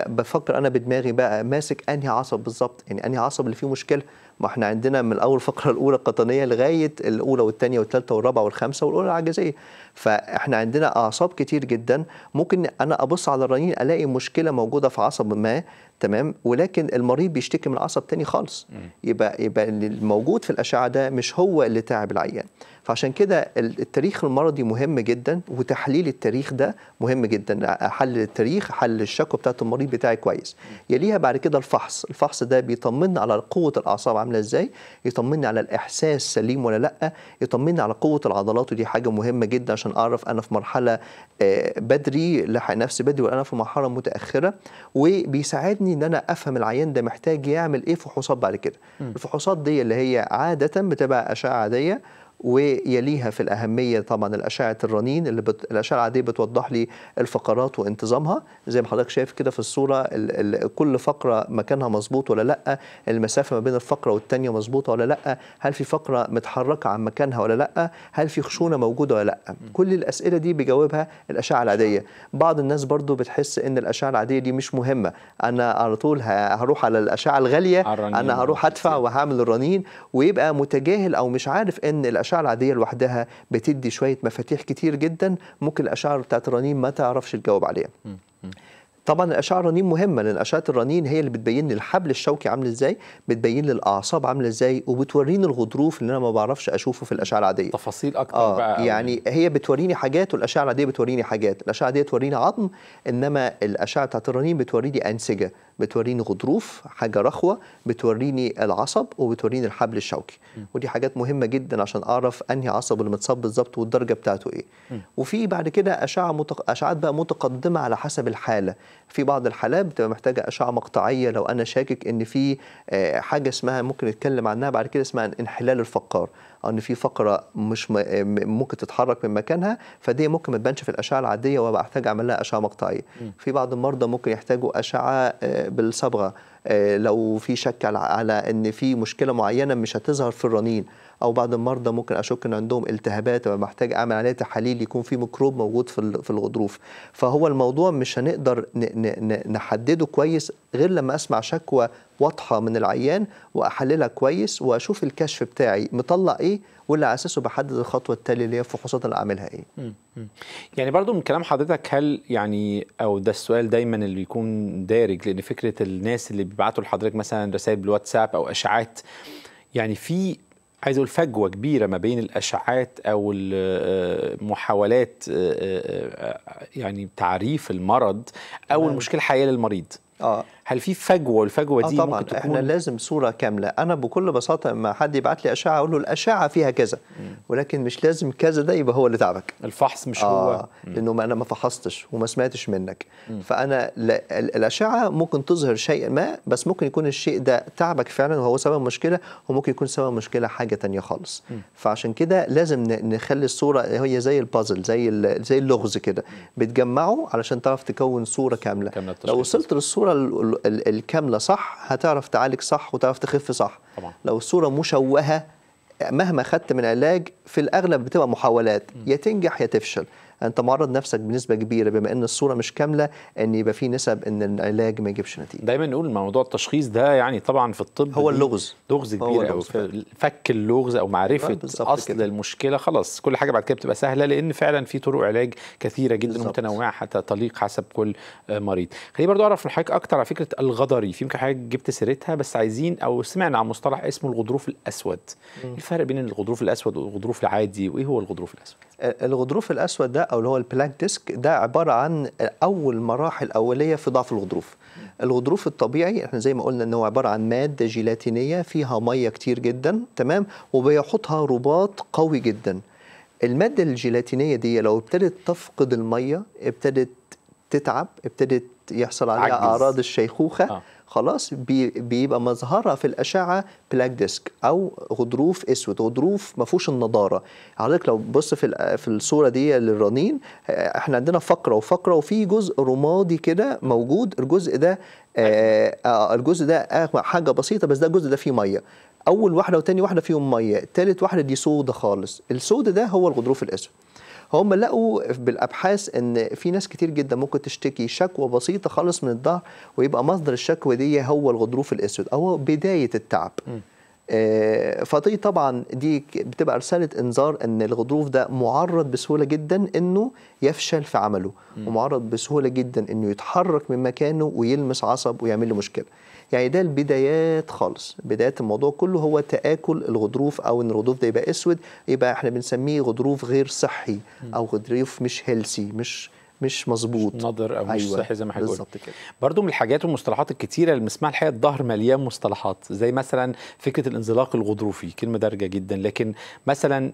بفكر انا بدماغي بقى ماسك انهي عصب بالظبط، يعني انهي عصب اللي فيه مشكله. ما احنا عندنا من اول فقره الاولى القطنيه لغايه الاولى والثانيه والثالثه والرابعه والخامسه والاولى العجزيه، فاحنا عندنا اعصاب كتير جدا. ممكن انا ابص على الرنين الاقي مشكله موجوده في عصب ما، تمام، ولكن المريض بيشتكي من عصب تاني خالص، يبقى الموجود في الاشعه ده مش هو اللي تعب العيان. فعشان كده التاريخ المرضي مهم جدا، وتحليل التاريخ ده مهم جدا، احلل التاريخ، احلل الشكوى بتاعت المريض بتاعي كويس. يليها بعد كده الفحص، الفحص ده بيطمنا على قوه الاعصاب عامله ازاي، يطمنا على الاحساس سليم ولا لا، يطمنا على قوه العضلات، ودي حاجه مهمه جدا عشان اعرف انا في مرحله بدري لحق نفسي بدري ولا انا في مرحله متاخره، وبيساعدني ان انا افهم العيان ده محتاج يعمل ايه فحوصات بعد كده. الفحوصات دي اللي هي عاده بتبقى اشعه عاديه، ويليها في الأهمية طبعا الأشعة الرنين اللي الأشعة العادية بتوضح لي الفقرات وانتظامها زي ما حضرتك شايف كده في الصورة، كل فقرة مكانها مظبوط ولا لأ، المسافة ما بين الفقرة والتانية مظبوطة ولا لأ، هل في فقرة متحركة عن مكانها ولا لأ، هل في خشونة موجودة ولا لأ. كل الأسئلة دي بيجاوبها الأشعة العادية. بعض الناس برضو بتحس إن الأشعة العادية دي مش مهمة، أنا على طول هروح على الأشعة الغالية، أنا هروح أدفع وهعمل الرنين، ويبقى متجاهل أو مش عارف إن الأشعة العادية لوحدها بتدي شوية مفاتيح كتير جدا ممكن الأشعة بتاعت الرنين ما تعرفش تجاوب عليها. طبعا الأشعة الرنين مهمة لأن أشعة الرنين هي اللي بتبين لي الحبل الشوكي عامل ازاي، بتبين لي الأعصاب عاملة ازاي، وبتوريني الغضروف اللي أنا ما بعرفش أشوفه في الأشعة العادية. تفاصيل أكتر بقى يعني هي بتوريني حاجات والأشعة العادية بتوريني حاجات، الأشعة العادية توريني عظم، إنما الأشعة بتاعت الرنين بتوريني أنسجة، بتوريني غضروف، حاجه رخوه، بتوريني العصب، وبتوريني الحبل الشوكي، ودي حاجات مهمه جدا عشان اعرف انهي عصب اللي متصاب بالظبط والدرجه بتاعته ايه. وفي بعد كده اشعات بقى متقدمه على حسب الحاله، في بعض الحالات بتبقى محتاجه اشعه مقطعيه لو انا شاكك ان في حاجه اسمها ممكن نتكلم عنها بعد كده اسمها انحلال الفقار، او ان في فقره مش ممكن تتحرك من مكانها، فدي ممكن ما تبانش في الاشعه العاديه وابقى احتاج اعمل لها اشعه مقطعيه. في بعض المرضى ممكن يحتاجوا اشعه بالصبغه لو في شك على ان في مشكله معينه مش هتظهر في الرنين، او بعض المرضى ممكن اشك ان عندهم التهابات ومحتاج اعمل عليها تحاليل يكون في ميكروب موجود في الغضروف. فهو الموضوع مش هنقدر نحدده كويس غير لما اسمع شكوى واضحه من العيان واحللها كويس واشوف الكشف بتاعي مطلع ايه، واللي على اساسه بحدد الخطوه التاليه اللي هي الفحوصات اللي اعملها ايه. يعني برضو من كلام حضرتك، هل يعني او ده السؤال دايما اللي بيكون دارج، لان فكره الناس اللي بيبعتوا لحضرتك مثلا رسائل بالواتساب او اشعات، يعني في عايز اقول فجوه كبيره ما بين الاشعات او محاولات يعني تعريف المرض او المشكله الحقيقيه للمريض. هل في فجوه؟ والفجوه دي طبعا ممكن تكون احنا لازم صوره كامله. انا بكل بساطه لما حد يبعت لي اشعه اقول له الاشعه فيها كذا، ولكن مش لازم كذا ده يبقى هو اللي تعبك. الفحص مش هو، لانه انا ما فحصتش وما سمعتش منك. فانا الاشعه ممكن تظهر شيء ما، بس ممكن يكون الشيء ده تعبك فعلا وهو سبب مشكله، وممكن يكون سبب مشكله حاجه ثانيه خالص. فعشان كده لازم نخلي الصوره هي زي البازل، زي اللغز كده، بتجمعه علشان تعرف تكون صوره كامله. لو وصلت للصوره الكامله صح هتعرف تعالج صح وتعرف تخف صح طبعا. لو الصوره مشوهه مهما خدت من علاج في الاغلب بتبقى محاولات، يا تنجح يا تفشل. انت معرض نفسك بنسبه كبيره بما ان الصوره مش كامله ان يبقى في نسب ان العلاج ما يجيبش نتيجه. دايما نقول موضوع التشخيص ده يعني طبعا في الطب هو اللغز، لغز كبير قوي. فك اللغز او معرفه اصل كده. المشكله خلاص كل حاجه بعد كده بتبقى سهله، لان فعلا في طرق علاج كثيره جدا متنوعه حتى تليق حسب كل مريض. خليني برضو اعرف من حضرتك اكتر على فكره الغضري، في يمكن حضرتك جبت سيرتها بس عايزين او سمعنا عن مصطلح اسمه الغضروف الاسود. الفرق بين الغضروف الاسود والغضروف العادي، وايه هو الغضروف الاسود؟ الغضروف الاسود ده او اللي هو البلاك ديسك ده عباره عن اول مراحل اوليه في ضعف الغضروف. الغضروف الطبيعي احنا زي ما قلنا ان هو عباره عن ماده جيلاتينيه فيها ميه كتير جدا، تمام، وبيحطها رباط قوي جدا. الماده الجيلاتينيه دي لو ابتدت تفقد الميه، ابتدت تتعب، ابتدت يحصل عليها اعراض الشيخوخه، خلاص بيبقى مظهرها في الاشعه بلاك ديسك او غضروف اسود، غضروف ما فيهوش النضاره. حضرتك لو بص في الصوره دي للرنين، احنا عندنا فقره وفقره وفي جزء رمادي كده موجود، الجزء ده الجزء ده حاجه بسيطه بس، ده الجزء ده فيه ميه. اول واحده وتاني واحده فيهم ميه، تالت واحده دي سودا خالص. السودا ده هو الغضروف الاسود. هم لقوا بالابحاث ان في ناس كتير جدا ممكن تشتكي شكوى بسيطه خالص من الظهر ويبقى مصدر الشكوى دي هو الغضروف الاسود او بدايه التعب. فدي طبعا دي بتبقى رساله انذار ان الغضروف ده معرض بسهوله جدا انه يفشل في عمله، ومعرض بسهوله جدا انه يتحرك من مكانه ويلمس عصب ويعمل له مشكله. يعني ده البدايات خالص، بدايات الموضوع كله هو تآكل الغضروف او ان الغضروف ده يبقى اسود، يبقى احنا بنسميه غضروف غير صحي او غضروف مش هيلسي، مش مظبوط، مش نضر او مش صحي زي ما حضرتك قلت. بالظبط كده. برضه من الحاجات والمصطلحات الكتيره اللي بنسمعها الحقيقه، الظهر مليان مصطلحات، زي مثلا فكره الانزلاق الغضروفي، كلمه دارجه جدا، لكن مثلا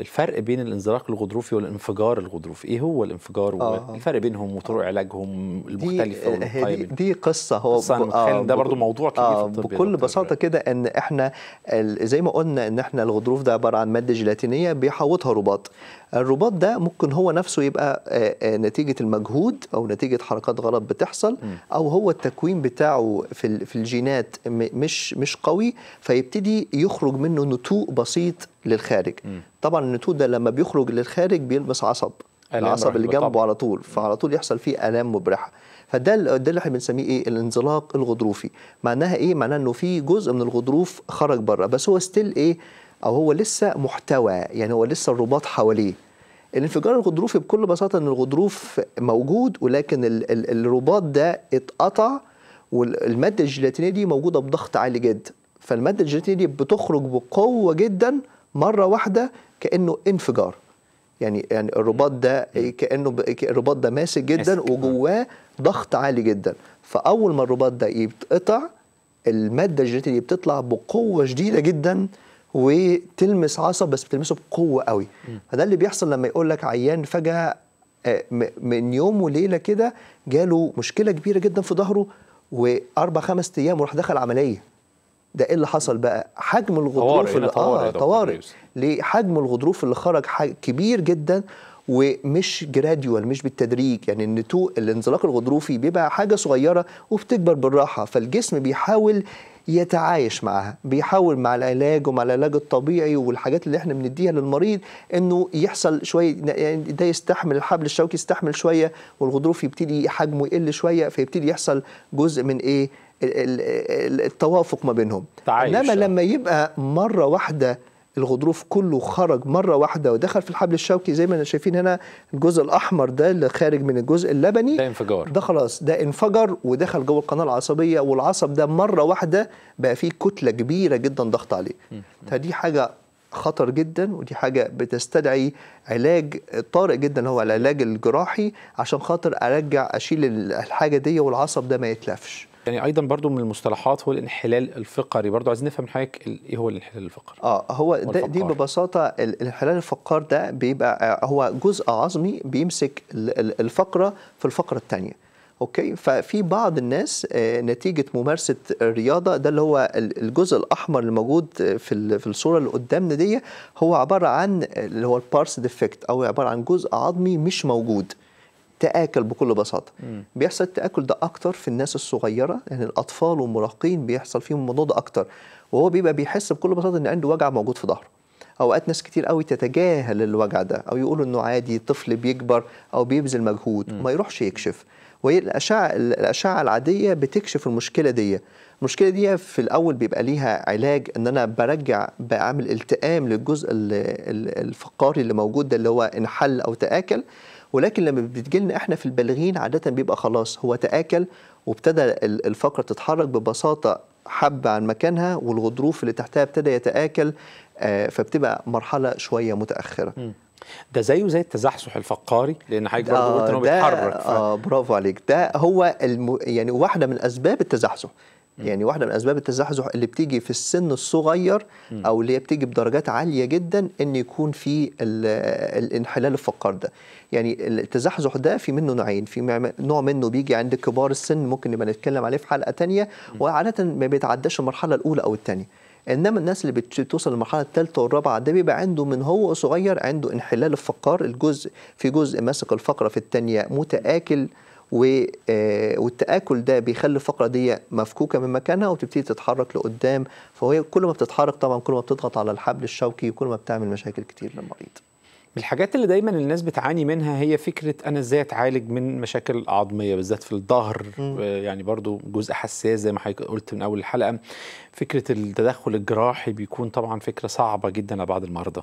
الفرق بين الانزلاق الغضروفي والانفجار الغضروفي، ايه هو الانفجار والفرق بينهم وطرق علاجهم المختلفه دي قصه. هو ده برضه موضوع كبير في الطب. بكل بساطه كده ان احنا زي ما قلنا ان احنا الغضروف ده عباره عن ماده جيلاتينيه بيحوطها رباط. الرباط ده ممكن هو نفسه يبقى نتيجة المجهود أو نتيجة حركات غلط بتحصل، أو هو التكوين بتاعه في الجينات مش قوي، فيبتدي يخرج منه نتوء بسيط للخارج. طبعا النتوء ده لما بيخرج للخارج بيلمس عصب، العصب اللي جنبه على طول، فعلى طول يحصل فيه آلام مبرحة. فده اللي احنا بنسميه ايه؟ الانزلاق الغضروفي. معناها ايه؟ معناها انه في جزء من الغضروف خرج بره، بس هو ستيل ايه؟ أو هو لسه محتوى، يعني هو لسه الرباط حواليه. الانفجار الغضروفي بكل بساطة إن الغضروف موجود، ولكن الرباط ده اتقطع، والمادة الجيلاتينية دي موجودة بضغط عالي جدا، فالمادة الجيلاتينية دي بتخرج بقوة جدا مرة واحدة كأنه انفجار. يعني الرباط ده كأنه الرباط ده ماسك جدا وجواه ضغط عالي جدا، فأول ما الرباط ده يتقطع المادة الجيلاتينية دي بتطلع بقوة شديدة جدا وتلمس عصب، بس بتلمسه بقوه قوي. فده اللي بيحصل لما يقول لك عيان فجاه من يوم وليله كده جاله مشكله كبيره جدا في ظهره، واربع خمس ايام وراح دخل عمليه. ده ايه اللي حصل بقى؟ حجم الغضروف اللي طوارئ. ليه؟ حجم الغضروف اللي خرج كبير جدا ومش جراديوال، مش بالتدريج. يعني النتوء الانزلاق الغضروفي بيبقى حاجه صغيره وبتكبر بالراحه، فالجسم بيحاول يتعايش معها، بيحاول مع العلاج ومع العلاج الطبيعي والحاجات اللي احنا بنديها للمريض انه يحصل شويه، يعني ده يستحمل الحبل الشوكي، يستحمل شويه والغضروف يبتدي حجمه يقل شويه، فيبتدي يحصل جزء من ايه؟ التوافق ما بينهم. انما لما يبقى مره واحده الغضروف كله خرج مرة واحدة ودخل في الحبل الشوكي، زي ما احنا شايفين هنا الجزء الأحمر ده اللي خارج من الجزء اللبني، ده انفجار، ده خلاص ده انفجر ودخل جوه القناة العصبية، والعصب ده مرة واحدة بقى فيه كتلة كبيرة جدا ضغط عليه. فدي حاجة خطر جدا، ودي حاجة بتستدعي علاج طارئ جدا اللي هو العلاج الجراحي، عشان خاطر أرجع أشيل الحاجة دي والعصب ده ما يتلفش. يعني ايضا برضو من المصطلحات هو الانحلال الفقري، برضو عايزين نفهم من حضرتك ايه هو الانحلال الفقري. هو دي ببساطه الانحلال الفقار ده بيبقى هو جزء عظمي بيمسك الفقره في الفقره الثانيه. اوكي، ففي بعض الناس نتيجه ممارسه الرياضه، ده اللي هو الجزء الاحمر اللي موجود في الصوره اللي قدامنا دي، هو عباره عن اللي هو البارس ديفكت، او عباره عن جزء عظمي مش موجود، تآكل بكل بساطة. بيحصل التآكل ده أكتر في الناس الصغيرة، يعني الأطفال والمراهقين بيحصل فيهم الموضوع ده أكتر، وهو بيبقى بيحس بكل بساطة إن عنده وجع موجود في ظهره، اوقات ناس كتير قوي تتجاهل الوجع ده او يقولوا انه عادي طفل بيكبر او بيبذل مجهود وما يروحش يكشف. وهي الاشعه العاديه بتكشف المشكله دي. المشكله دي في الاول بيبقى ليها علاج، ان انا برجع بعمل التئام للجزء الفقاري اللي موجود ده اللي هو انحل او تاكل، ولكن لما بتجيلنا احنا في البالغين عاده بيبقى خلاص هو تاكل وابتدى الفقره تتحرك ببساطه حبه عن مكانها، والغضروف اللي تحتها ابتدى يتاكل، فبتبقى مرحله شويه متاخره. ده زيه زي التزحزح الفقاري، لان حضرتك برضه قلت ان هو بيتحرك. برافو عليك. ده هو يعني واحده من اسباب التزحزح، يعني واحده من اسباب التزحزح اللي بتيجي في السن الصغير او اللي بتيجي بدرجات عاليه جدا، ان يكون في الانحلال الفقار ده. يعني التزحزح ده في منه نوعين، في نوع منه بيجي عند كبار السن، ممكن نبقى نتكلم عليه في حلقه ثانيه، وعاده ما بيتعداش المرحله الاولى او الثانيه. انما الناس اللي بتوصل للمرحله الثالثه والرابعه ده بيبقى عنده من هو صغير عنده انحلال الفقار، الجزء في جزء ماسك الفقره في الثانيه متآكل، والتآكل ده بيخلي الفقره دي مفكوكه من مكانها وتبتدي تتحرك لقدام، فهي كل ما بتتحرك طبعا كل ما بتضغط على الحبل الشوكي وكل ما بتعمل مشاكل كتير للمريض. من الحاجات اللي دايما الناس بتعاني منها هي فكره انا ازاي اتعالج من مشاكل عظميه بالذات في الظهر، يعني برضو جزء حساس زي ما حضرتك قلت من اول الحلقه. فكره التدخل الجراحي بيكون طبعا فكره صعبه جدا على بعض المرضى.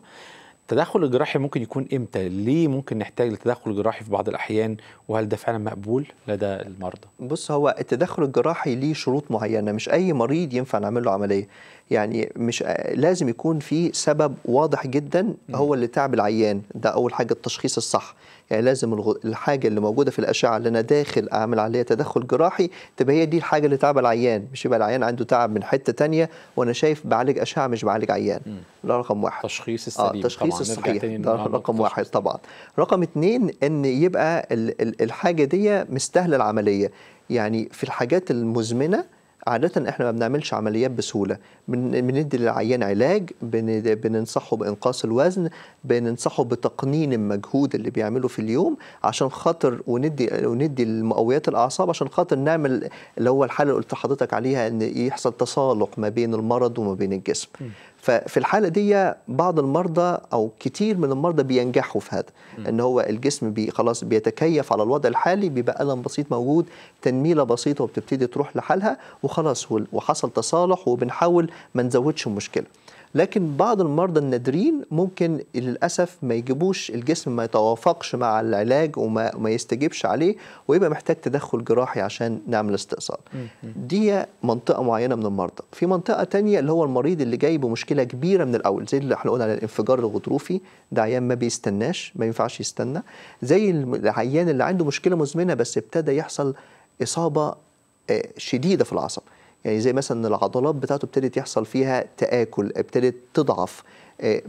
التدخل الجراحي ممكن يكون امتى؟ ليه ممكن نحتاج لتدخل جراحي في بعض الاحيان؟ وهل ده فعلا مقبول لدى المرضى؟ بص، هو التدخل الجراحي ليه شروط معينه، مش اي مريض ينفع نعمل له عمليه، يعني مش لازم يكون في سبب واضح جدا هو اللي تعب العيان، ده اول حاجه التشخيص الصح. يعني لازم الحاجه اللي موجوده في الاشعه اللي انا داخل اعمل عليها تدخل جراحي تبقى هي دي الحاجه اللي تعب العيان، مش يبقى العيان عنده تعب من حته ثانيه وانا شايف بعالج اشعه مش بعالج عيان. ده رقم واحد، تشخيص السليم. التشخيص الصحيح ده رقم واحد طبعا. رقم اثنين، ان يبقى الحاجه دي مستاهله العمليه. يعني في الحاجات المزمنه عادة احنا ما بنعملش عمليات بسهولة، بندي للعيان علاج، بننصحه بإنقاص الوزن، بننصحه بتقنين المجهود اللي بيعمله في اليوم عشان خاطر، وندي المقويات الأعصاب عشان خاطر نعمل اللي هو الحالة اللي قلت لحضرتك عليها، ان يحصل تصالح ما بين المرض وما بين الجسم. ففي الحالة دي بعض المرضى أو كتير من المرضى بينجحوا في هذا، إن هو الجسم خلاص بيتكيف على الوضع الحالي، بيبقى ألم بسيط موجود، تنميلة بسيطة وبتبتدي تروح لحالها وخلاص، وحصل تصالح وبنحاول ما نزودش المشكلة. لكن بعض المرضى النادرين ممكن للأسف ما يجيبوش، الجسم ما يتوافقش مع العلاج وما يستجيبش عليه، ويبقى محتاج تدخل جراحي عشان نعمل استئصال. دي منطقة معينة من المرضى. في منطقة تانية اللي هو المريض اللي جاي بمشكلة كبيرة من الأول، زي اللي احنا قلنا على الانفجار الغضروفي، ده عيان ما بيستناش، ما ينفعش يستنى. زي العيان اللي عنده مشكلة مزمنة بس ابتدى يحصل إصابة شديدة في العصب، يعني زي مثلا العضلات بتاعته ابتدت يحصل فيها تآكل، ابتدت تضعف،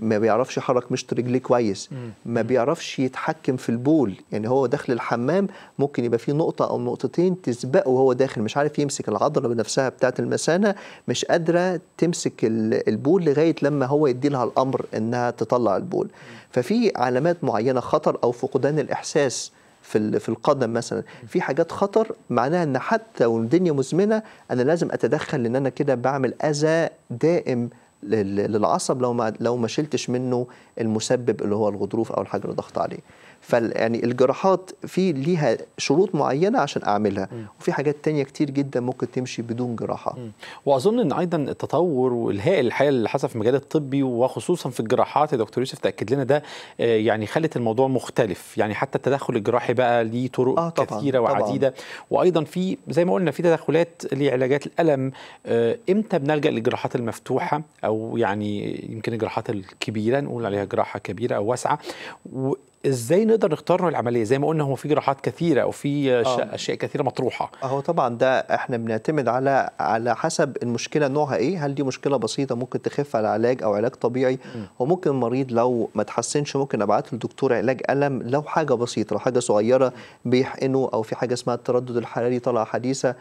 ما بيعرفش يحرك مشط رجليه كويس، ما بيعرفش يتحكم في البول، يعني هو داخل الحمام ممكن يبقى فيه نقطة أو نقطتين تسبقه وهو داخل، مش عارف يمسك العضلة بنفسها بتاعة المثانة، مش قادرة تمسك البول لغاية لما هو يديلها الأمر إنها تطلع البول. ففي علامات معينة خطر، أو فقدان الإحساس في القدم مثلا، في حاجات خطر معناها ان حتى والدنيا مزمنه انا لازم اتدخل، لان انا كده بعمل اذى دائم للعصب لو ما شلتش منه المسبب اللي هو الغضروف او الحاجه اللي ضغط عليه. فيعني الجراحات في ليها شروط معينه عشان اعملها، وفي حاجات تانية كتير جدا ممكن تمشي بدون جراحه. واظن ان ايضا التطور والهائل الحقيقه اللي حصل في المجال الطبي وخصوصا في الجراحات يا دكتور يوسف تاكد لنا ده، يعني خلت الموضوع مختلف، يعني حتى التدخل الجراحي بقى ليه طرق كثيره وعديده طبعاً. وايضا في زي ما قلنا في تدخلات لعلاجات الالم. امتى بنلجا للجراحات المفتوحه، او يعني يمكن الجراحات الكبيره نقول عليها جراحه كبيره او واسعه، ازاي نقدر نختار العمليه؟ زي ما قلنا هو في جراحات كثيره او في اشياء كثيره مطروحه. هو طبعا ده احنا بنعتمد على حسب المشكله نوعها ايه، هل دي مشكله بسيطه ممكن تخف على علاج او علاج طبيعي، وممكن المريض لو ما تحسنش ممكن ابعت له دكتور علاج الم لو حاجه بسيطه، لو حاجه صغيره بيحقنه، او في حاجه اسمها التردد الحراري طالعه حديثه،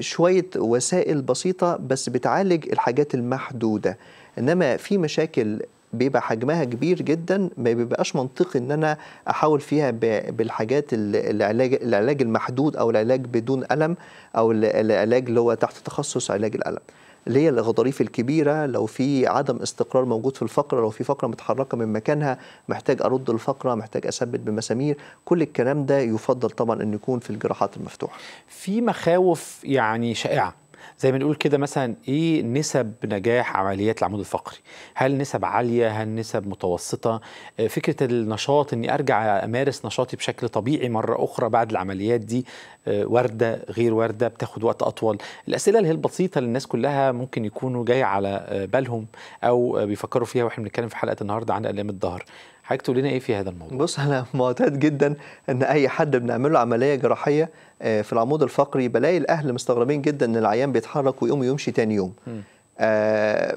شويه وسائل بسيطه بس بتعالج الحاجات المحدوده. انما في مشاكل بيبقى حجمها كبير جدا ما بيبقاش منطقي ان انا احاول فيها بالحاجات العلاج المحدود او العلاج بدون الم او العلاج اللي هو تحت تخصص علاج الالم. اللي هي الغضاريف الكبيرة، لو في عدم استقرار موجود في الفقرة، لو في فقرة متحركة من مكانها، محتاج أرد الفقرة، محتاج أثبت بمسامير، كل الكلام ده يفضل طبعا أن يكون في الجراحات المفتوحة. في مخاوف يعني شائعة زي ما نقول كده، مثلا ايه نسب نجاح عمليات العمود الفقري؟ هل نسب عاليه؟ هل نسب متوسطه؟ فكره النشاط، اني ارجع امارس نشاطي بشكل طبيعي مره اخرى بعد العمليات دي، وارده غير وارده، بتاخد وقت اطول. الاسئله اللي هي البسيطه اللي الناس كلها ممكن يكونوا جايه على بالهم او بيفكروا فيها واحنا بنتكلم في حلقه النهارده عن الام الظهر. حضرتك تقول لنا ايه في هذا الموضوع؟ بص، انا معتاد جدا ان اي حد بنعمل له عمليه جراحيه في العمود الفقري بلاقي الاهل مستغربين جدا ان العيان بيتحرك ويقوم ويمشي تاني يوم.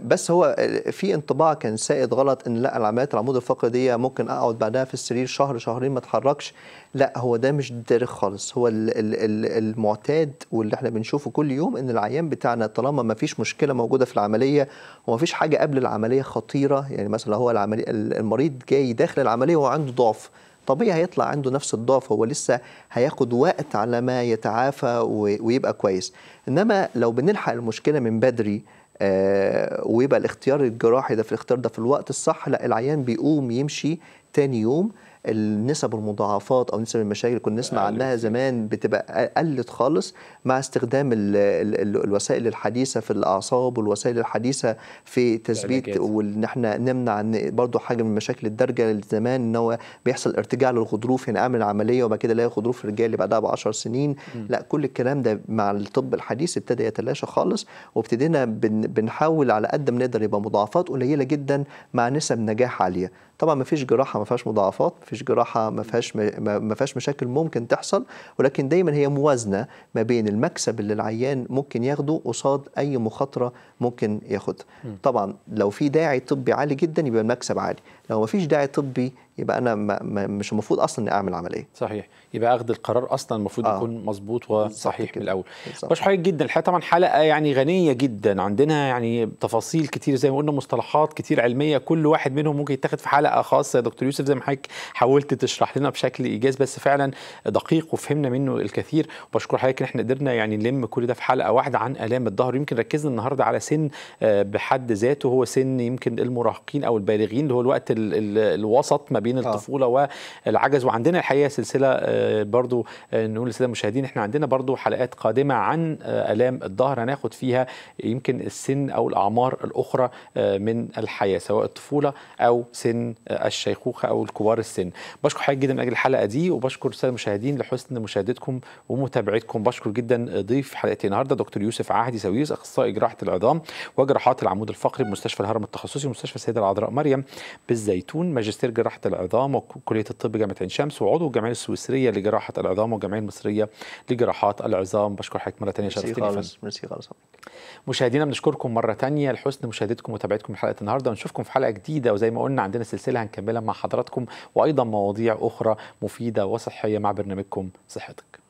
بس هو في انطباع كان سائد غلط ان لا، العمليات العمود الفقري دي ممكن اقعد بعدها في السرير شهر شهرين ما اتحركش. لا، هو ده مش دارج خالص. هو المعتاد واللي احنا بنشوفه كل يوم ان العيان بتاعنا طالما ما فيش مشكله موجوده في العمليه وما فيش حاجه قبل العمليه خطيره، يعني مثلا هو المريض جاي داخل العمليه وهو عنده ضعف طبيعي، هيطلع عنده نفس الضعف، هو لسه هياخد وقت على ما يتعافى ويبقى كويس. انما لو بنلحق المشكله من بدري ويبقى الاختيار الجراحي ده في الوقت الصح، لا، العيان بيقوم يمشي تاني يوم. النسب المضاعفات او نسب المشاكل اللي كنا نسمع عنها زمان بتبقى قلت خالص مع استخدام الوسائل الحديثه في الاعصاب والوسائل الحديثه في تثبيت، وان احنا نمنع برضه حاجه من مشاكل الدرجه اللي زمان ان هو بيحصل ارتجاع للغضروف، هنا اعمل عمليه وبعد كده الاقي غضروف رجالي اللي بعدها ب 10 سنين. لا، كل الكلام ده مع الطب الحديث ابتدى يتلاشى خالص، وابتدينا بنحاول على قد ما نقدر يبقى مضاعفات قليله جدا مع نسب نجاح عاليه. طبعا ما فيش جراحه ما فيهاش مضاعفات، ما فيش جراحه ما فيهاش مشاكل ممكن تحصل، ولكن دايما هي موازنه ما بين المكسب اللي العيان ممكن ياخده قصاد اي مخاطره ممكن ياخدها. طبعا لو في داعي طبي عالي جدا يبقى المكسب عالي، لو ما فيش داعي طبي يبقى انا مش المفروض اصلا اعمل عمليه. صحيح، يبقى اخذ القرار اصلا المفروض يكون مظبوط وصحيح من الاول. بشكرك جدا، الحقيقه طبعا حلقه يعني غنيه جدا، عندنا يعني تفاصيل كتير زي ما قلنا، مصطلحات كتير علميه، كل واحد منهم ممكن يتاخد في حلقه خاصه. يا دكتور يوسف زي ما حضرتك حاولت تشرح لنا بشكل ايجاز بس فعلا دقيق وفهمنا منه الكثير، وبشكر حضرتك ان احنا قدرنا يعني نلم كل ده في حلقه واحده عن الام الظهر. يمكن ركزنا النهارده على سن بحد ذاته هو سن يمكن المراهقين او البالغين، اللي هو الوقت الوسط ما بين الطفوله والعجز. وعندنا الحقيقه سلسله برضو نقول للساده المشاهدين، احنا عندنا برضو حلقات قادمه عن الام الظهر هناخد فيها يمكن السن او الاعمار الاخرى من الحياه، سواء الطفوله او سن الشيخوخه او الكبار السن. بشكر حضرتك جدا من اجل الحلقه دي، وبشكر الساده المشاهدين لحسن مشاهدتكم ومتابعتكم. بشكر جدا ضيف حلقتي النهارده دكتور يوسف عهدي ساويرس، اخصائي جراحه العظام وجراحات العمود الفقري بمستشفى الهرم التخصصي ومستشفى السيده العذراء مريم بالزيتون، ماجستير جراحه العظام وكليه الطب جامعه عين شمس، وعضو الجمعيه السويسريه لجراحه العظام والجمعيه المصريه لجراحات العظام. بشكر حضرتك مره ثانيه، شرفتني. ميرسي خالص. مشاهدينا بنشكركم مره ثانيه لحسن مشاهدتكم ومتابعتكم لحلقه النهارده، ونشوفكم في حلقه جديده، وزي ما قلنا عندنا سلسله هنكملها مع حضراتكم وايضا مواضيع اخرى مفيده وصحيه مع برنامجكم صحتك.